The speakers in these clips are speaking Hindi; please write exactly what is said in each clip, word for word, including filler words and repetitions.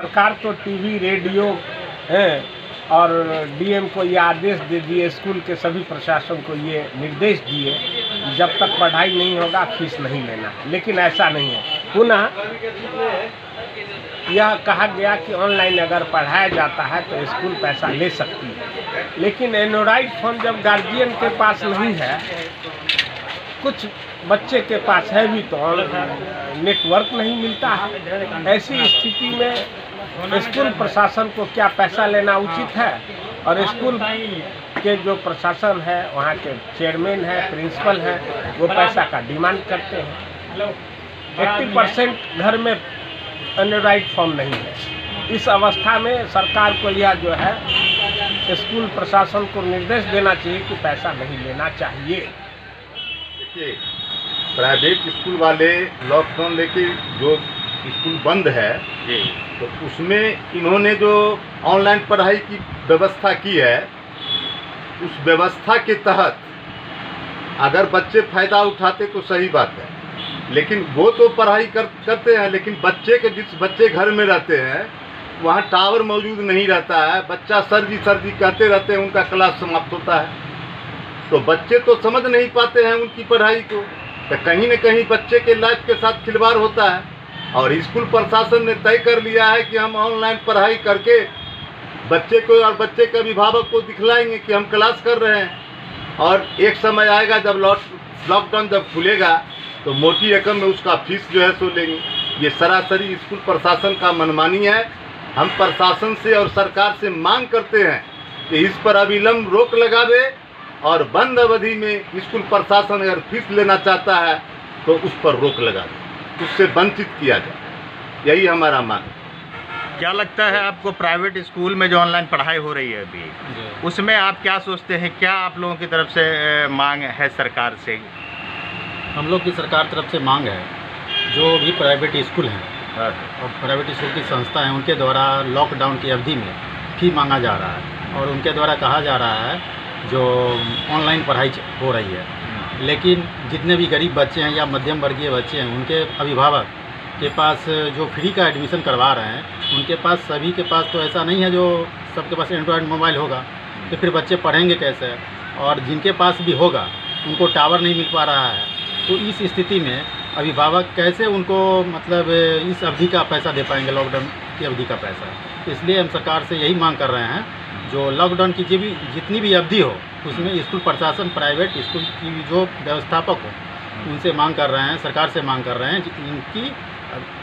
सरकार तो टीवी रेडियो है और डीएम को ये आदेश दे दिए, स्कूल के सभी प्रशासन को ये निर्देश दिए जब तक पढ़ाई नहीं होगा फीस नहीं लेना, लेकिन ऐसा नहीं है। पुनः यह कहा गया कि ऑनलाइन अगर पढ़ाया जाता है तो स्कूल पैसा ले सकती है, लेकिन एंड्रॉइड फ़ोन जब गार्जियन के पास नहीं है, कुछ बच्चे के पास है भी तो नेटवर्क नहीं मिलता है, ऐसी स्थिति में स्कूल प्रशासन को क्या पैसा लेना उचित है? और स्कूल के जो प्रशासन है, वहाँ के चेयरमैन है, प्रिंसिपल है, वो पैसा का डिमांड करते हैं। अस्सी परसेंट घर में एंड्रॉइड फॉर्म नहीं है। इस अवस्था में सरकार को यह जो है स्कूल प्रशासन को निर्देश देना चाहिए कि पैसा नहीं लेना चाहिए। प्राइवेट स्कूल वाले लॉकडाउन लेके जो स्कूल बंद है तो उसमें इन्होंने जो ऑनलाइन पढ़ाई की व्यवस्था की है, उस व्यवस्था के तहत अगर बच्चे फ़ायदा उठाते तो सही बात है, लेकिन वो तो पढ़ाई कर, करते हैं, लेकिन बच्चे के जिस बच्चे घर में रहते हैं वहाँ टावर मौजूद नहीं रहता है, बच्चा सर जी सर जी कहते रहते हैं, उनका क्लास समाप्त होता है, तो बच्चे तो समझ नहीं पाते हैं उनकी पढ़ाई को, तो कहीं न कहीं बच्चे के लाइफ के साथ खिलवाड़ होता है। और स्कूल प्रशासन ने तय कर लिया है कि हम ऑनलाइन पढ़ाई करके बच्चे को और बच्चे के अभिभावक को दिखलाएंगे कि हम क्लास कर रहे हैं, और एक समय आएगा जब लॉकडाउन जब खुलेगा तो मोटी रकम में उसका फीस जो है सो लेंगे। ये सरासरी स्कूल प्रशासन का मनमानी है। हम प्रशासन से और सरकार से मांग करते हैं कि इस पर अविलंब रोक लगावे और बंद अवधि में स्कूल प्रशासन अगर फीस लेना चाहता है तो उस पर रोक लगा दे, उससे वंचित किया जाए, यही हमारा मांग है। क्या लगता है आपको प्राइवेट स्कूल में जो ऑनलाइन पढ़ाई हो रही है अभी, उसमें आप क्या सोचते हैं, क्या आप लोगों की तरफ से मांग है सरकार से? हम लोग की सरकार तरफ से मांग है जो भी प्राइवेट स्कूल हैं और प्राइवेट स्कूल की संस्था है, उनके द्वारा लॉकडाउन की अवधि में फी मांगा जा रहा है और उनके द्वारा कहा जा रहा है जो ऑनलाइन पढ़ाई हो रही है, लेकिन जितने भी गरीब बच्चे हैं या मध्यम वर्गीय बच्चे हैं, उनके अभिभावक के पास जो फ्री का एडमिशन करवा रहे हैं, उनके पास सभी के पास तो ऐसा नहीं है जो सबके पास एंड्रॉयड मोबाइल होगा, तो फिर बच्चे पढ़ेंगे कैसे? और जिनके पास भी होगा उनको टावर नहीं मिल पा रहा है, तो इस स्थिति में अभिभावक कैसे उनको मतलब इस अवधि का पैसा दे पाएंगे, लॉकडाउन की अवधि का पैसा? इसलिए हम सरकार से यही मांग कर रहे हैं जो लॉकडाउन की भी जितनी भी अवधि हो उसमें स्कूल प्रशासन, प्राइवेट स्कूल की जो व्यवस्थापक हो, उनसे मांग कर रहे हैं, सरकार से मांग कर रहे हैं कि इनकी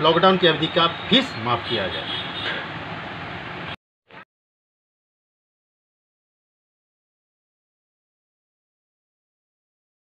लॉकडाउन की अवधि का फीस माफ़ किया जाए।